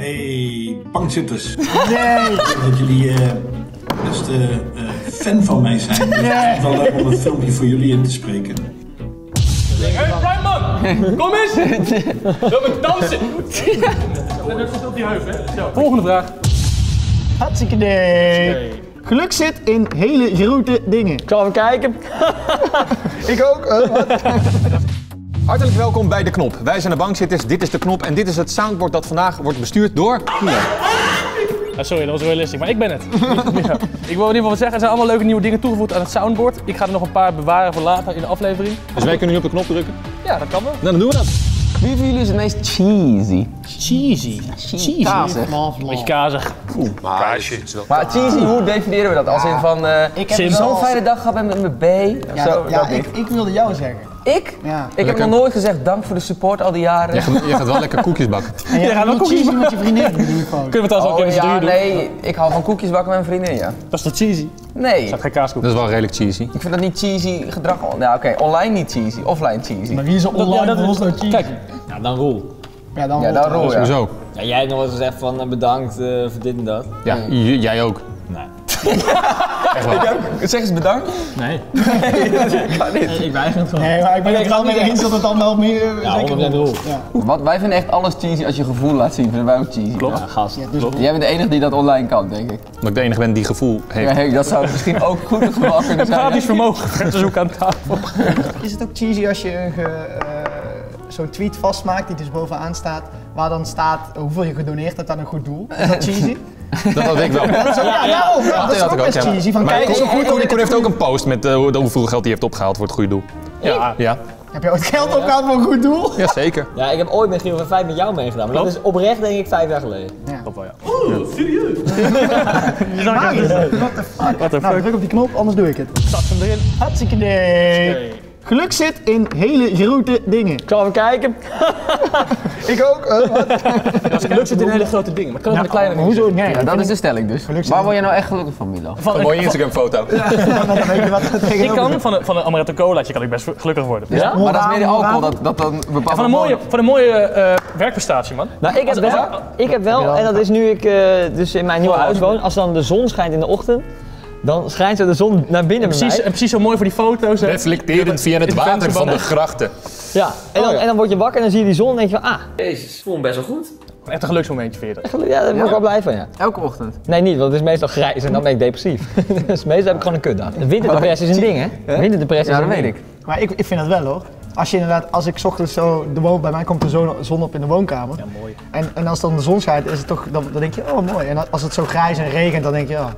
Hey, Bankzitters. Nee! Dat jullie best fan van mij zijn. Nee. Het is wel leuk om een filmpje voor jullie in te spreken. Hey, Primeman! Kom eens! Wil ik dansen? Dat is op die heuf, hè? Zo. Volgende vraag. Hartstikke idee. Geluk zit in hele grote dingen. Ik zal even kijken. Ik ook. Hartelijk welkom bij De Knop. Wij zijn de Bankzitters, dit is De Knop en dit is het soundboard dat vandaag wordt bestuurd door... Ah, sorry, dat was realistisch, maar ik ben het. Ja. Ik wil in ieder geval wat zeggen, er zijn allemaal leuke nieuwe dingen toegevoegd aan het soundboard. Ik ga er nog een paar bewaren voor later in de aflevering. Dus wij kunnen nu op de knop drukken? Ja, dat kan wel. Nou, dan doen we dat. Wie van jullie is het meest cheesy? Cheesy? Cheesy? Kazig. Beetje kazig. Maar cheesy, hoe definiëren we dat? Als in van, ik heb zo'n fijne dag gehad met mijn B. Ja, zo, ja ik wilde jou zeggen. Ik? Ja. Ik heb nog nooit gezegd dank voor de support al die jaren. Je gaat wel lekker koekjes bakken. En jij gaat ook koekjes bakken met je vriendin. Kunnen we trouwens ook even ja, doen? Nee, ik hou van koekjes bakken met mijn vriendin, ja. Dat is toch cheesy? Nee. Dat is geen kaaskoek. Dat is wel redelijk cheesy. Ik vind dat niet cheesy gedrag. Nou oké, online niet cheesy, offline cheesy. Maar wie is er online dat is nou cheesy? Kijk, ja, dan Roel. Ja, dan Roel. Ja, dan Roel, ja. Zo. Ja, jij hebt nog eens gezegd van bedankt voor dit en dat. Ja, jij ook. Nee. Zeg eens bedankt. Nee. Nee, dat kan niet. Ik weiger het gewoon. Nee, maar ik ben er wel mee eens dat het dan wel meer... Ja, 100% rol. Wij vinden echt alles cheesy als je gevoel laat zien. Vinden wij ook cheesy. Klopt. Ja, gast. Ja, dus jij bent de enige die dat online kan, denk ik. Omdat ik de enige ben die gevoel heeft. Nee, dat zou misschien ook goed het geval kunnen zijn. Gratis vermogen. Zoek aan tafel. Is het ook cheesy als je zo'n tweet vastmaakt die dus bovenaan staat, waar dan staat hoeveel je gedoneerd hebt aan een goed doel? Is dat cheesy? Dat had ik wel. Dat is ook best cheesy. Van, maar Koen heeft ook een post met hoeveel geld hij heeft opgehaald voor het goede doel. Ja. Ja. Heb je ooit geld opgehaald voor een goed doel? Jazeker. Ja, ik heb ooit met Giel van 5 met jou meegedaan, maar dat is oprecht denk ik 5 jaar geleden. Ja. Dat wel, ja. Oeh, serieus? What the fuck? Nou, druk op die knop, anders doe ik het. Zat hem erin. Hartstikke idee. Geluk zit in hele grote dingen. Ik zal even kijken. Ik ook. Geluk zit in hele grote dingen, maar kan ook in de kleine dingen. Hoezo? Nee, ja, dat is de stelling dus. Waar word je nou echt gelukkig van, Milo? Van een mooie Instagram-foto. Ik kan van een amaretto colaatje kan ik best gelukkig worden. Ja? Ja? Maar dat is meer de alcohol, dat dan bepaalt. Ja, van een mooie werkprestatie, man. Nou, ik heb wel, en dat is nu ik dus in mijn nieuwe huis woon, als dan de zon schijnt in de ochtend, dan schijnt zo de zon naar binnen precies zo mooi voor die foto's. Reflecterend via het water van de grachten. Ja, en dan word je wakker en dan zie je die zon en denk je van, ah. Jezus, ik voel me best wel goed. Echt een geluksmomentje verder. Ja, daar ben ik wel blij van, ja. Elke ochtend? Nee, niet, want het is meestal grijs en dan ben ik depressief. Dus meestal heb ik gewoon een kut aan. Winterdepressie is een ding, hè? Winterdepressie is een ding. Ja, dat weet ik. Maar ik vind dat wel, hoor. Als je inderdaad, als ik 's ochtends zo, bij mij komt de zon op in de woonkamer. Ja, mooi. En als dan de zon schijnt, is het toch, dan denk je, oh mooi. En als het zo grijs en regent, dan denk je, ja.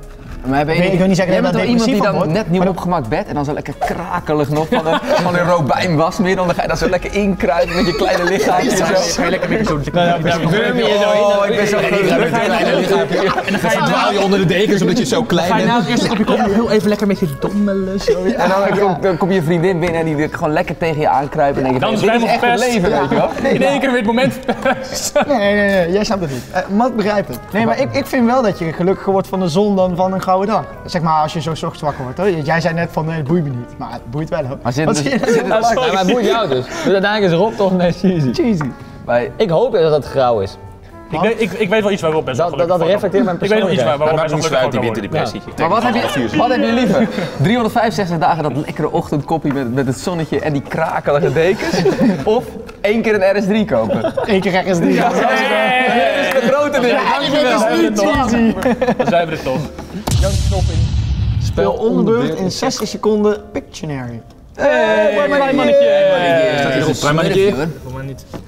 Maar ik wil niet zeggen dat jij iemand die dan wordt, net nieuw opgemaakt bed en dan zo lekker krakelig nog van een robijn was meer. Dan ga je dat zo lekker inkruipen met je kleine lichaampje. Zo lekker met zo'n ik ben zo gelukkig. En dan ga je onder de dekens omdat je zo klein bent. Ga je nou eerst op je kop heel even lekker met je dommelen. En dan kom je vriendin binnen en die wil gewoon lekker tegen je aankruipen. En dan is het echt het leven, weet je wel. In één keer weer het moment verpest. Nee, jij snapt het niet. Mat begrijpt het. Nee, maar ik vind wel dat je gelukkiger wordt van de zon dan van een dag. Zeg maar als je zo ochtends wakker wordt, hoor. Jij zei net van nee, het boeit me niet, maar het boeit wel hoor. Maar het boeit jou dus. Dus uiteindelijk is Rob toch net cheesy. Cheesy. Maar ik hoop dat het grauw is. Ik weet wel iets waar Rob best wel gelukkig van. Dat reflecteert mijn persoonlijkheid. Ik weet wel iets waar Rob best wel gelukkig van wordt. Maar wat heb je liever? 365 dagen dat lekkere ochtendkoppie met het zonnetje en die krakelige dekens? Of 1 keer een RS3 kopen? 1 keer RS3. Ja, dat is de grote ding. Dat is niet cheesy. Dan zijn we er toch. Speel onderbeurt in 60 seconden Pictionary. Hey, Primannetje! Primannetje!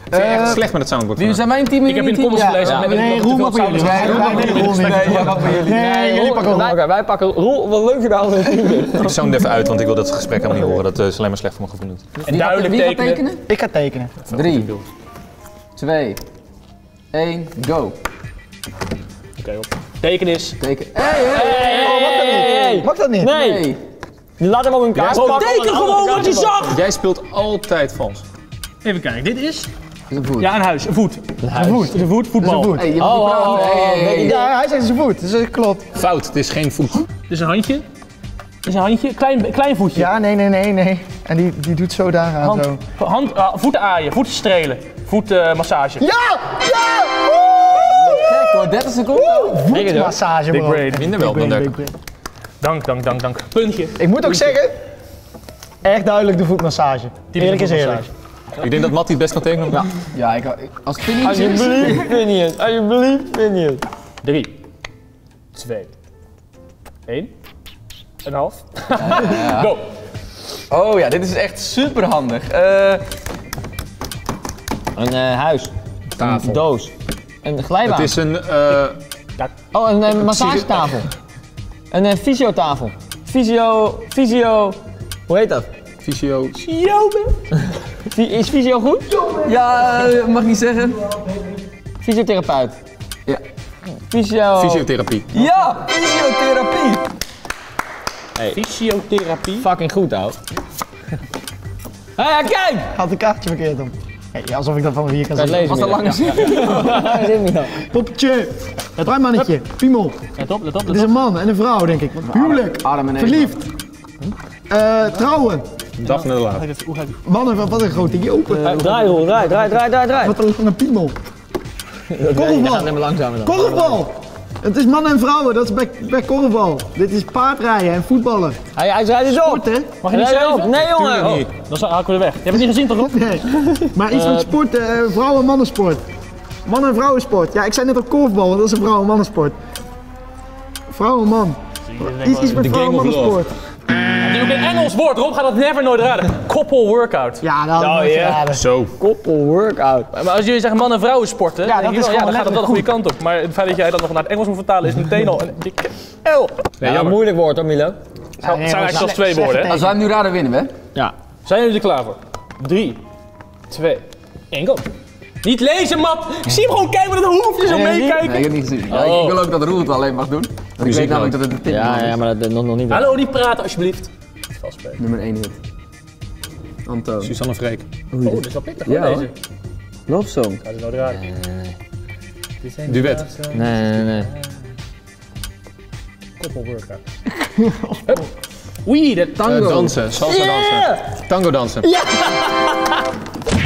Ik ben echt slecht met het soundboard. Jullie zijn mijn team. Ik heb in de comments gelezen. Nee, Roel mag bij jullie. Wij pakken Roel. Wat leuk gedaan. Ik zoom het even uit, want ik wil dat gesprek helemaal niet horen. Dat is alleen maar slecht voor mijn gevoel. En duidelijk tekenen. Ik ga tekenen. 3, 2, 1, go. Oké, op. Teken is. Teken. Hey. Oh, mag dat niet? Mag dat niet? Nee. Laat hem op een kaart pakken. Teken gewoon wat je zag! Jij speelt altijd vals. Even kijken, dit is... Een voet. Ja, een huis. Een voet. Een voet, voetbal. Een voet. Hey, nee. Ja, hij zegt zijn voet, dus dat klopt. Fout, het is geen voet. Het is een handje. Het is een handje. Klein voetje. Ja, nee. En die doet zo daar aan. Voeten aaien, voeten strelen, voetmassage. Ja! Ja! Woe! jou 30 seconden. Voetmassage, bro. Minder wel dan leuk. Dank. Puntje. Ik moet ook zeggen, echt duidelijk de voetmassage. Eerlijk is eerlijk. Ik denk dat Matty het best kan tekenen. Ja, als het Pinions is. Alsjeblieft, Pinions. 3, 2, 1, een half. Go. Oh ja, dit is echt super handig. Een huis. Tafel. Een doos. Een glijbaan. Het is een... Oh, een massagetafel. Een fysiotafel. Hoe heet dat? Is fysio goed? Ja, mag ik niet zeggen. Fysiotherapeut. Ja. Fysiotherapie. Ja, fysiotherapie. Hey. Fysiotherapie. Fucking goed, ouwe. Hé, kijk! Had een kaartje verkeerd om. Hey, alsof ik dat van hier kan zeggen. Was dat langer zin? Poppetje. Het ruimmannetje. Piemel. Het is een man en een vrouw, denk ik. Huwelijk. Verliefd. Trouwen. Daphne de Laat. Mannen, wat een grote joker. Draai. Wat een piemel. Korfbal. Het is mannen en vrouwen, dat is bij korfbal. Dit is paardrijden en voetballen. Hij rijdt dus op. Mag je niet zelf? Nee, jongen. Oh, dan haken we de weg. Je hebt het niet gezien toch? Nee. Maar iets met sporten, vrouwen- en mannensport. Mannen- en vrouwensport. Ja, ik zei net op korfbal, want dat is een vrouwen- en mannensport. Vrouwen- en man. Iets met vrouwen- en mannensport. Een Engels woord, Rob gaat dat never nooit raden. Koppel workout. Ja, dat had ik raden. Zo. Koppel workout. Maar als jullie zeggen man- en vrouwen sporten, ja, dan gaat dat wel de goede kant op. Maar het feit dat jij dat nog naar het Engels moet vertalen is meteen al een dikke L. Ja, een moeilijk woord hoor, Milo. Het zijn eigenlijk zelfs twee woorden. Als wij hem nu raden, winnen we. Ja. Zijn jullie er klaar voor? 3, 2, 1, go. Niet lezen, Map! Ik zie hem gewoon kijken, maar dat hoefje zo meekijken. Nee, ik heb niet gezien. Ja, ik wil ook dat Roel het alleen mag doen. Want ik weet namelijk dat het een tip is. Ja, maar dat nog niet. Hallo, niet praten alsjeblieft. Nummer 1 hit. Anto. Suzanne Freek. Oh, dat is wel pittig hoor, deze. Love Song. Gaat het nou draaien? Nee. Duet. Nee. Koppelworkout. Oei, de tango. Dansen, salsa dansen. Tango dansen. Ja!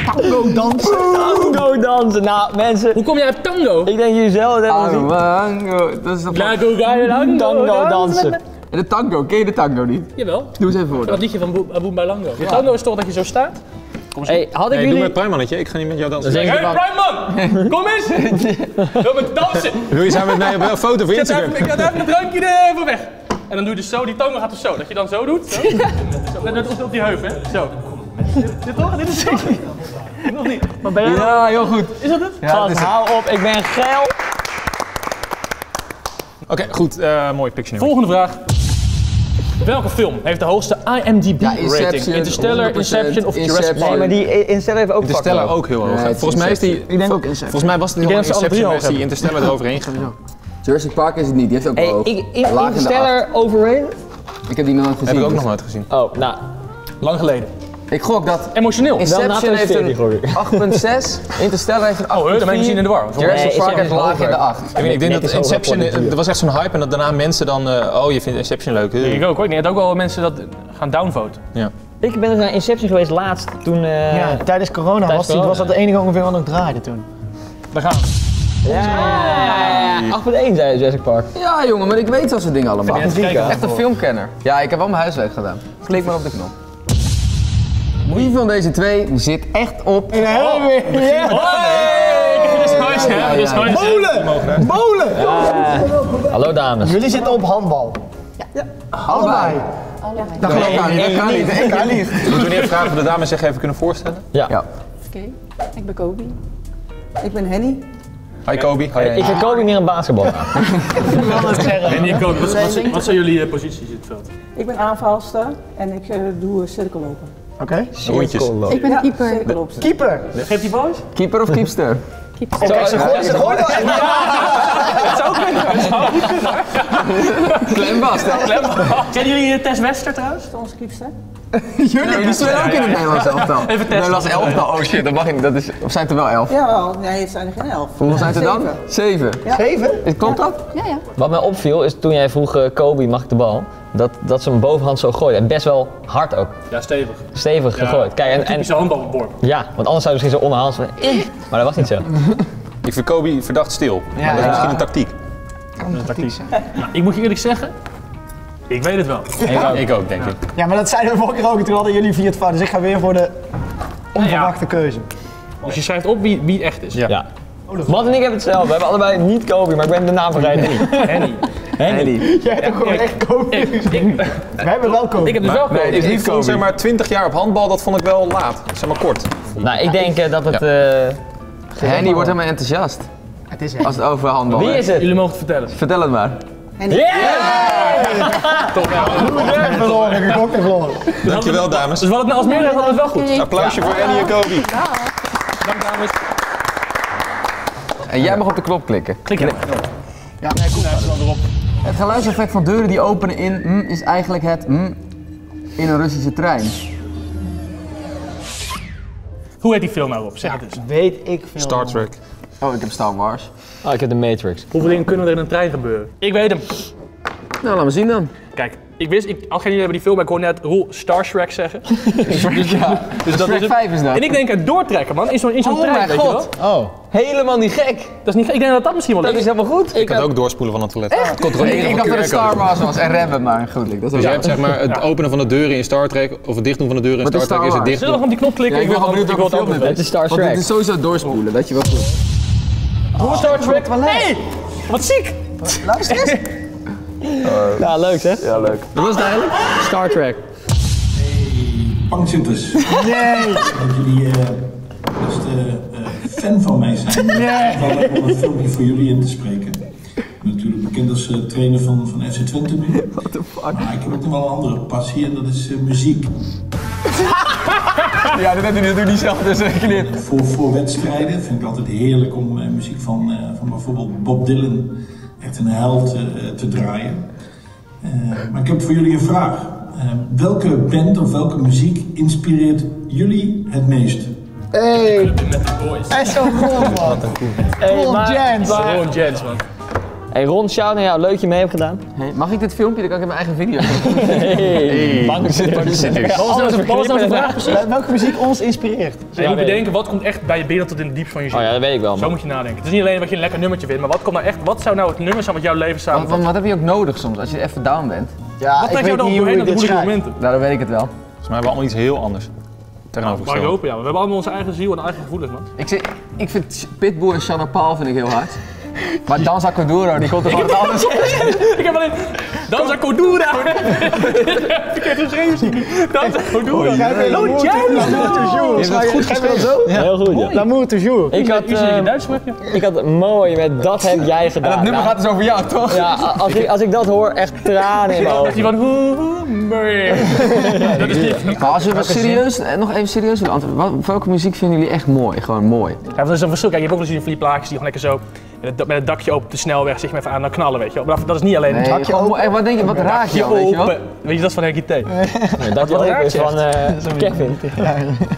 Tango dansen. Tango dansen. Nou, mensen. Hoe kom jij op tango? Ik denk jullie zelf hebben gezien. Tango, dat is toch... Tango ga je tango dansen. En de tango, ken je de tango niet? Jawel. Doe eens even voor. Dat liedje van Boombalango. De tango is toch dat je zo staat? Kom eens op. Hey, doe maar Primannetje, ik ga niet met jou dansen. Hé, Priman! Kom eens! Wil me dansen! Wil je samen met mij op een foto voor Instagram? Ik laat even een drankje ervoor weg. En dan doe je dus zo, die tango gaat dus zo. Dat je dan zo doet. Zo. Net op die heup, hè? Zo. Dit toch? Dit is zeker. Nog niet. Maar ben jij... Ja, heel goed. Is dat het? Gast, hou op, ik ben geil. Oké, goed. Mooi Pictionary. Volgende vraag. Welke film heeft de hoogste IMDb rating? Interstellar, Inception of Jurassic Park? Nee, maar die Interstellar heeft ook Interstellar ook heel hoog. Volgens mij is die... Ik denk ook Inception. Volgens mij was het heel hoog Inception, is die Interstellar eroverheen gegaan. Jurassic Park is het niet, die heeft ook wel hoog. Interstellar overheen? Ik heb die nog nooit gezien. Heb ik ook nog nooit gezien. Oh, nou. Lang geleden. Ik gok dat... Emotioneel. Inception heeft een 8,6. Interstellar heeft een 8,4. Oh, dan ben ik misschien in de war. Jurassic Park heeft laag in de 8. Ik denk dat Inception... Er was echt zo'n hype en dat daarna mensen dan... Oh, je vindt Inception leuk. Ik ook hoor. Ik denk dat ook wel mensen dat gaan downvoten. Ja. Ik ben dus naar Inception geweest laatst toen... Ja, tijdens corona was dat de enige ongeveer wat nog draaide toen. Daar gaan we. Ja, 8,1 zei Jurassic Park. Ja jongen, maar ik weet dat soort dingen allemaal. Ik ben echt een filmkenner. Ja, ik heb al mijn huiswerk gedaan. Klik maar op de knop. Wie van deze twee zit echt op? In de hele wereld! Hoi! Molen! Molen! Hallo dames. Jullie zitten op handbal. Ja. Allebei. Dat kan niet, ik kan niet. Moeten we niet vragen of de dames zich even kunnen voorstellen? Ja. Oké, ik ben Kobe. Ik ben Henny. Hi Kobe. Ik ben Kobe niet aan basketbal. Ik wil het zeggen. Henny en Kobe, wat zijn jullie posities in het veld? Ik ben aanvalster en ik doe cirkellopen. Oké. Ik ben keeper. Keeper! Geeft die boos? Keeper of keepster? Keeper. Ze gooit al echt. Dat zou kunnen. Klembast, hè? Zijn jullie Tess Wester trouwens, onze keepster? Jullie? Die zijn ook in het Nederlands elftal. Even testen. Nederlands elftal, oh shit, dat mag niet. Of zijn het er wel 11? Jawel, nee, het zijn er geen 11. Hoeveel zijn er dan? 7. 7? Klopt dat? Ja. Wat mij opviel is toen jij vroeg, Kobe, mag ik de bal? Dat ze hem bovenhand zo gooiden. En best wel hard ook. Ja, stevig. Stevig gegooid. Kijk, en typische handballenworp. Ja, want anders zou je misschien zo onderhand. Maar dat was niet zo. Ik vind Kobe verdacht stil. Ja, maar dat is misschien een tactiek. Kan een tactiek zijn. Nou, ik moet je eerlijk zeggen, ik weet het wel. Ja. Ik ook, denk ik. Ja, maar dat zeiden we vorige keer ook. Toen hadden jullie 4-5. Dus ik ga weer voor de onverwachte keuze. Dus je schrijft op wie het echt is? Ja. Matt en ik hebben hetzelfde. We hebben allebei niet Kobe, maar ik ben de naam van Henny. Henny. Jij hebt toch gewoon echt Kobe? Wij hebben wel Kobe. Ik heb dus wel Kobe. Nee, ik vond zeg maar 20 jaar op handbal, dat vond ik wel laat. Zeg maar kort. Nou, ik denk dat het... Henny wordt helemaal enthousiast. Het is als het over handbal Wie is het? Jullie mogen het vertellen. Vertel het maar. Henny. Top. Ik heb ook verloren. Dankjewel, dames. Dus wat het nou als meerderheid hadden we wel goed. Applausje voor Henny en Kobe. Dank, dames. En jij mag op de knop klikken. Klik erop. Ja, nee, goed. Het geluidseffect van deuren die openen in is eigenlijk het in een Russische trein. Hoe heet die film nou op? Zeg het eens. Weet ik veel. Star Trek. Oh, ik heb Star Wars. Oh, ik heb de Matrix. Hoeveel dingen kunnen er in een trein gebeuren? Ik weet hem. Nou, laat me zien dan. Kijk, ik wist, al geen idee hebben die film, maar ik hoor net Roel Star Shrek zeggen. Dus dat Shrek 5 is dat. En ik denk het doortrekken, man, in zo'n trein, weet je wel. Oh. Helemaal niet gek. Dat is niet gek. Ik denk dat dat misschien wel is. Dat is helemaal goed. Ik had ook doorspoelen van het toilet. Echt? Ik dacht dat het Star Wars was en remmen, maar goed. Dus jij hebt zeg maar het openen van de deuren in Star Trek, of het dichtdoen van de deuren in Star Trek is het dicht. Zullen we op die knop klikken? Ik ben gewoon benieuwd wat het is. Het is Star Trek. Het is sowieso doorspoelen, weet je wel. Roel Star Trek? Nee! Wat ziek! Luister eens. Ja, leuk hè? Ja, leuk. Dat was het eigenlijk? Star Trek. Bankzitters. Nee! Dat jullie best fan van mij zijn. Nee! Ik om een filmpje voor jullie in te spreken. Natuurlijk bekend als trainer van FC Twente nu. What the fuck? Maar ik heb ook nog wel een andere passie en dat is muziek. Ja, dat heeft hij natuurlijk niet zelf dus geknipt. Voor wedstrijden vind ik altijd heerlijk om muziek van bijvoorbeeld Bob Dylan echt een held te draaien. Maar ik heb voor jullie een vraag. Welke band of welke muziek inspireert jullie het meest? Hey! Hij is zo cool, man. Ron Jans, man. Hey Ron, shout naar jou. Leuk dat je mee hebt gedaan. Hey, mag ik dit filmpje? Dan kan ik in mijn eigen video. Hey, Bankzitters. Welke muziek ons inspireert? Je moet bedenken, wat komt echt bij je binnen tot in het diepst van je ziel? Oh ja, dat weet ik wel. Zo moet je nadenken. Het is niet alleen dat je een lekker nummertje vindt, maar wat komt nou echt, wat zou nou het nummer zijn wat jouw leven samenvat? Want wat heb je ook nodig soms, als je even down bent? Ja, wat trekt jou dan doorheen op de moeilijke momenten? Nou, dat weet ik het wel. Volgens mij hebben we allemaal iets heel anders. Maar hopen, ja. We hebben allemaal onze eigen ziel en eigen gevoelens, man. Ik vind Pitbull en Shawn Mendes heel hard. Maar Danza Koduro, die komt er gewoon anders in. Ik heb alleen... Danza Koduro! Verkeerd geschreven. Danza Koduro. L'amour toujours. Is dat goed gespeeld zo? Heel goed, ja. L'amour toujours. Ik had mooi met dat heb jij gedaan. En dat nummer gaat dus over jou, toch? Ja, als ik dat hoor, echt tranen in mijn ogen. Dat is die van... Dat is niet. Maar als we serieus, nog even serieus willen antwoorden. Welke muziek vinden jullie echt mooi? Gewoon mooi. Ja, dat is een verschil. Kijk, je hebt ook wel eens die plaatjes die gewoon lekker zo... Met het dakje open op de snelweg zeg maar even aan dan knallen, weet je wel. Dat is niet alleen... Nee, dakje open. Wat denk je, wat raak je al, weet je wel? Weet je, dat is van Henkie T. Nee, dakje open is van Kevin. Ja.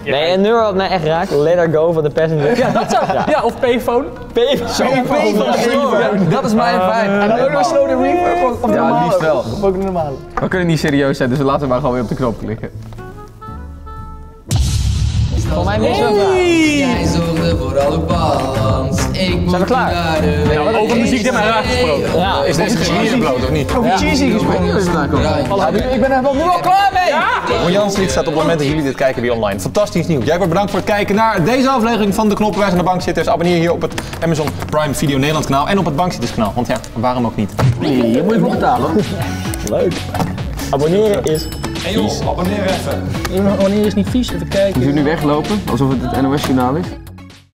Nee, en nummer wat mij echt raakt, Let Her Go van The Passenger. Ja, dat zou... Ja, of Payphone. Payphone. Dat is mijn vibe. En ook nog Slow the Reaper of normaal. Ja, liefst wel. Ook normaal. We kunnen niet serieus zijn, dus laten we maar gewoon weer op de knop klikken. Van mij moet wel vragen. Zijn we klaar? Ja, over muziek die mij raakt gesproken. Ja, is deze cheesy bloot of niet? Over cheesy gesproken. Ik ben er wel nu al klaar mee! Ron Jans lied staat op het moment dat jullie dit kijken weer online. Fantastisch nieuw. Jij wordt bedankt voor het kijken naar deze aflevering van De Knop. Wij zijn de Bankzitters. Abonneer hier op het Amazon Prime Video Nederland kanaal en op het Bankzitters kanaal. Want ja, waarom ook niet? Nee, je moet je nog betalen. Leuk. Abonneren is... Hey joh, abonneer even. Abonneren is niet vies, even kijken. We zullen nu weglopen, alsof het NOS-journaal is.